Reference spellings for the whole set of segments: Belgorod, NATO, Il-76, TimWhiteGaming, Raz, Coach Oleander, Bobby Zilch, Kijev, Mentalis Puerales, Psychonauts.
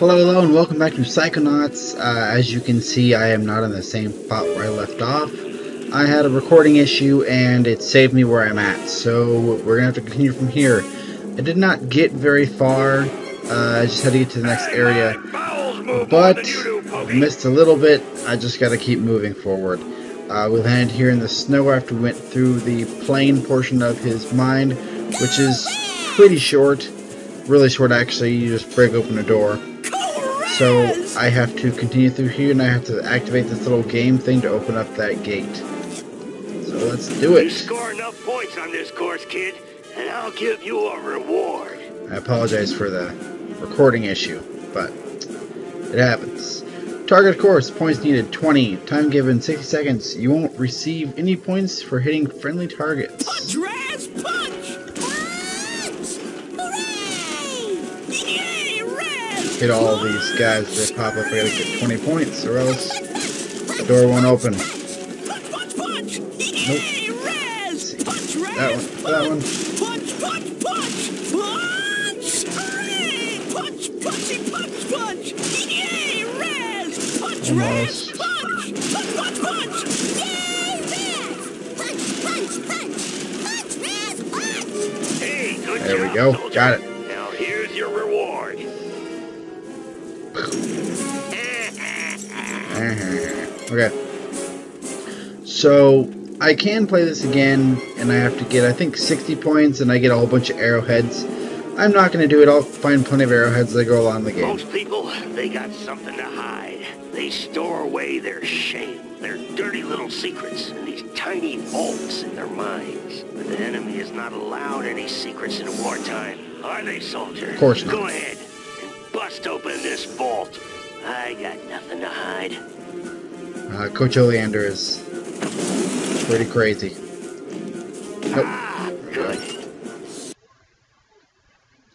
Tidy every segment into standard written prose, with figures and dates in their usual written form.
Hello and welcome back to Psychonauts. As you can see, I am not in the same spot where I left off. I had a recording issue and it saved me where I'm at, so we're gonna have to continue from here. I did not get very far, I just had to get to the next area, but missed a little bit. I just gotta keep moving forward. We landed here in the snow after we went through the plane portion of his mind, which is pretty short. Really short, actually. You just break open a door. So I have to continue through here, and I have to activate this little game thing to open up that gate. So let's do it. You score enough points on this course, kid, and I'll give you a reward. I apologize for the recording issue, but it happens. Target course, points needed 20. Time given 60 seconds. You won't receive any points for hitting friendly targets. Punch, Raz, punch! Punch! Hooray! Yay, Raz! Hit all of these guys that pop up. I gotta get 20 points or else the door won't open. Punch, punch, punch! Yay, Raz! Punch, Raz! That one. Punch, punch, punch! Punch! Hooray! Punch, punchy, punch, punch! Yay, Raz! Almost. Punch! Punch! Punch! Punch! Yay, Raz! Punch! Punch! Punch! Punch, Raz! Punch! Hey, good there job, we go. Soldier. Got it. Now here's your reward. Okay. So I can play this again, and I have to get, I think, 60 points, and I get a whole bunch of arrowheads. I'm not going to do it. I'll find plenty of arrowheads that go along the game. Most people, they got something to hide. They store away their shame, their dirty little secrets, and these tiny vaults in their minds. But the enemy is not allowed any secrets in wartime, are they, soldier? Of course not. Go ahead and bust open this vault. I got nothing to hide. Coach Oleander is pretty crazy. Nope. Ah, good.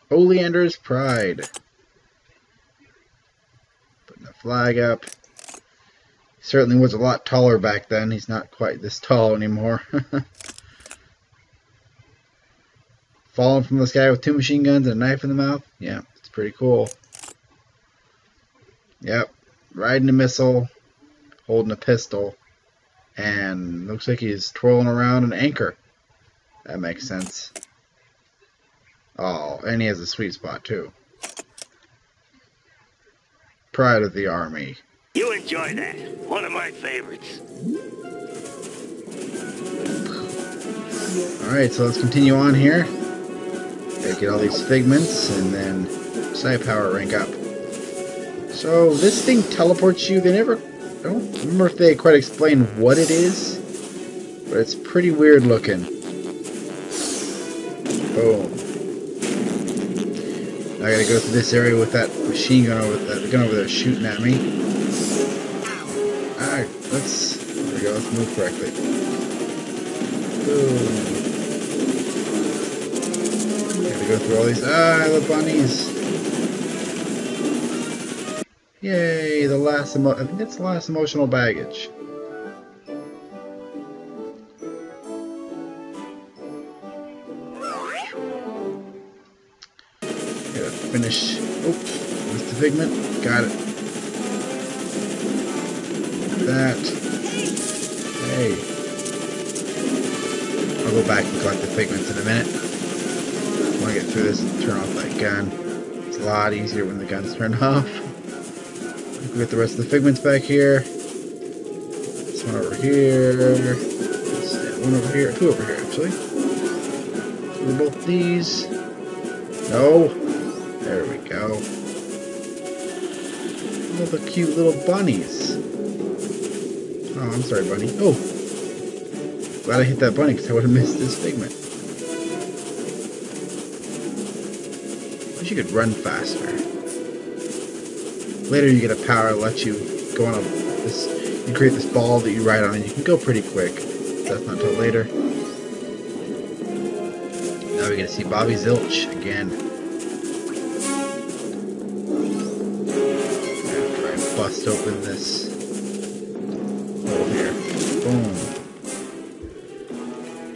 Oleander's Pride. Putting the flag up. He certainly was a lot taller back then. He's not quite this tall anymore. Falling from the sky with two machine guns and a knife in the mouth. Yeah, it's pretty cool. Yep. Riding a missile. Holding a pistol. And looks like he's twirling around an anchor. That makes sense. Oh, and he has a sweet spot, too. Pride of the Army. You enjoy that. One of my favorites. Alright, so let's continue on here. Gotta get all these figments, and then Psi Power rank up. So, this thing teleports you. They never... I don't remember if they quite explain what it is. But it's pretty weird looking. Boom. I gotta go through this area with that machine gun over there shooting at me. Alright, let's move correctly. Boom. Gotta go through all these. Ah, I love bunnies. Yay, the last I think that's the last emotional baggage. Finish. Oops, missed the figment. Got it. That. Hey. I'll go back and collect the figments in a minute. I want to get through this and turn off that gun. It's a lot easier when the gun's turned off. We'll get the rest of the figments back here. This one over here. This one over here. Two over here, actually. So we're both these. No. There we go. All the cute little bunnies. Oh, I'm sorry, bunny. Oh! Glad I hit that bunny because I would have missed this figment. Wish you could run faster. Later you get a power that lets you go on you create this ball that you ride on and you can go pretty quick. That's not until later. Now we're gonna see Bobby Zilch again. Bust open this hole here. Boom.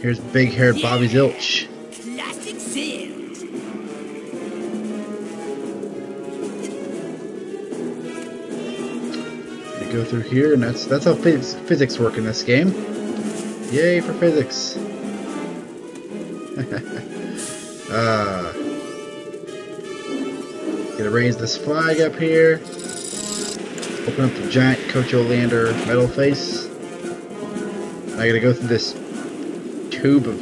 Here's big haired Bobby Zilch. Plastic sand. go through here, and that's how physics work in this game. Yay for physics! Gonna raise this flag up here. Open up the giant Coach Oleander metal face. I gotta go through this tube of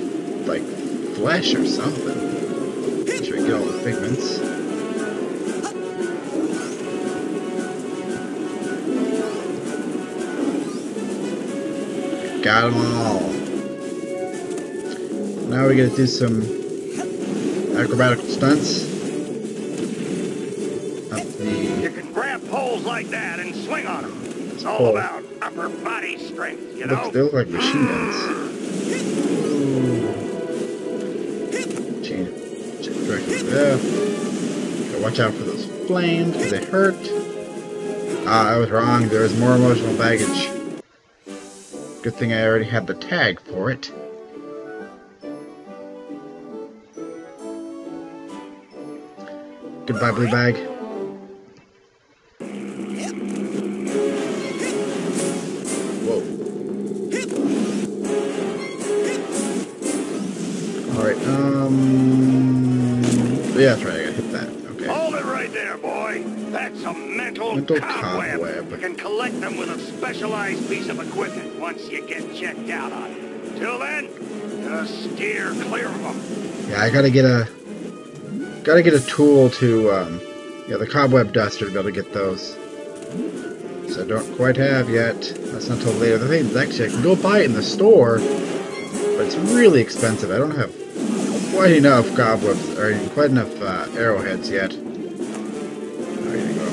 like flesh or something. Make sure I get all the pigments. Got them all. Now we gotta do some acrobatic stunts. Up the... You can grab poles like that and swing on them. It's all about upper body strength, you know? They look like machine guns. Change direction there. Gotta watch out for those flames, because they hurt. Ah, I was wrong. There was more emotional baggage. Good thing I already had the tag for it. Goodbye, blue bag. Whoa. Alright, yeah, that's right, I gotta hit that. Okay. Hold it right there, boy. That's a mental cobweb. You can collect them with a specialized piece of equipment once you get checked out on it. Till then, just steer clear of them. Yeah, I gotta get a tool to, the cobweb duster to be able to get those. So I don't quite have yet. That's not till later. The thing is, actually, I can go buy it in the store, but it's really expensive. I don't have quite enough cobwebs, or quite enough arrowheads yet.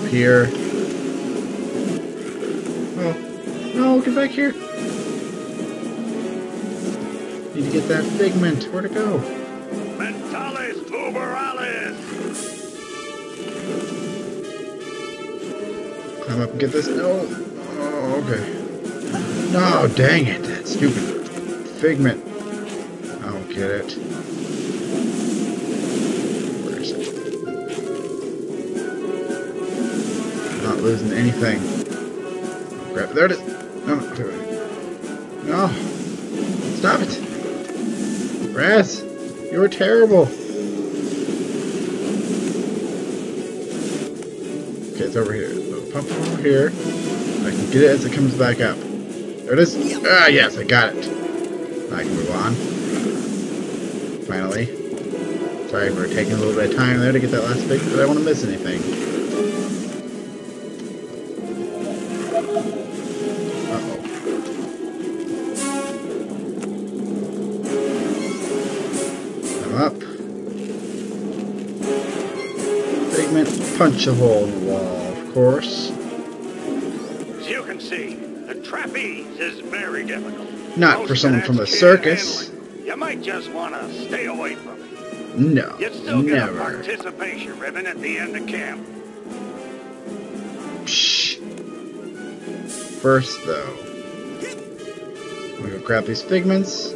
Here. Oh, no, get back here. Need to get that figment. Where'd it go? Mentalis Puerales! Climb up and get this. No. Oh, okay. No, dang it. That stupid figment. I don't get it. Where is it? Not losing anything. Oh, crap. There it is. No, no. Stop it. Raz, you were terrible. Okay, it's over here. Little pump over here. I can get it as it comes back up. There it is. Ah, yes, I got it. Now I can move on. Finally. Sorry for taking a little bit of time there to get that last pick, but I don't want to miss anything. Punch a hole in the wall, of course. As you can see, the trapeze is very difficult. Not for someone from the circus. You might just want to stay away from it. No, you still get a participation ribbon at the end of camp. Psh. First, though, I'm gonna grab these figments.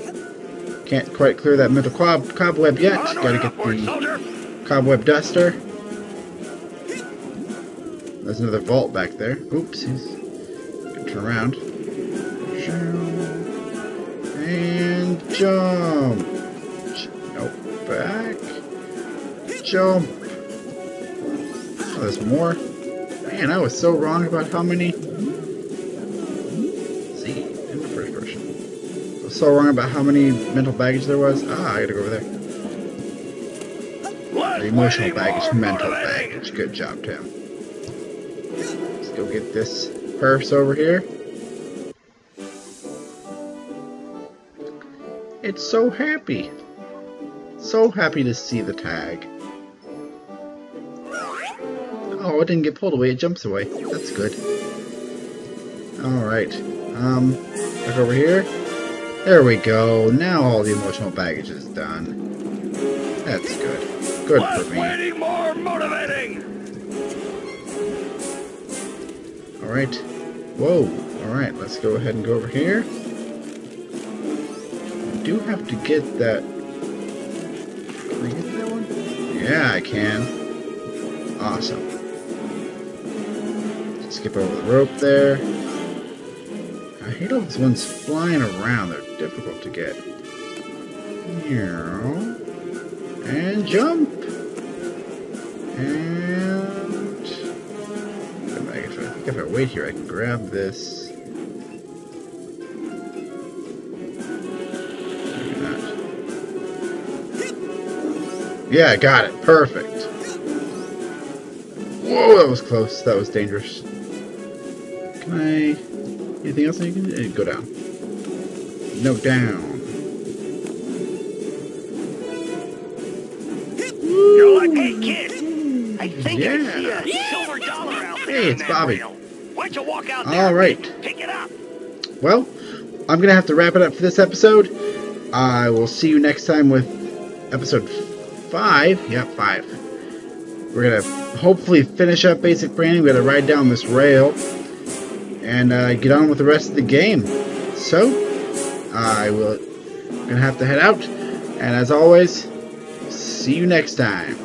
Can't quite clear that mental cobweb yet. Gotta get the cobweb duster. There's another vault back there. Oops, turn around. And jump. Nope, back. Jump. Oh, there's more. Man, I was so wrong about how many. Let's see, in the first person. I was so wrong about how many mental baggage there was. Ah, I gotta go over there. The emotional baggage, mental baggage. Good job, Tim. Let's go get this purse over here. It's so happy. So happy to see the tag. Oh, it didn't get pulled away. It jumps away. That's good. Alright. Look over here. There we go. Now all the emotional baggage is done. That's good. Good for me. Waiting more motivating! Alright. Whoa. Alright, let's go ahead and go over here. I do have to get that... Can I get that one? Yeah, I can. Awesome. Skip over the rope there. hate all these ones flying around. They're difficult to get. Yeah. And jump. And I think if I wait here, I can grab this. Maybe not. Yeah, I got it. Perfect. Whoa, that was close. That was dangerous. Can I? Anything else I can do? Go down. No, down. You're like, hey, kid. I think I see a silver dollar out there. Hey, it's Bobby. Why don't you walk out there? All right. Pick it up. Well, I'm gonna have to wrap it up for this episode. I will see you next time with episode 5. Yeah, 5. We're gonna hopefully finish up basic branding. We gotta ride down this rail and get on with the rest of the game. So I'm gonna have to head out, and as always, see you next time.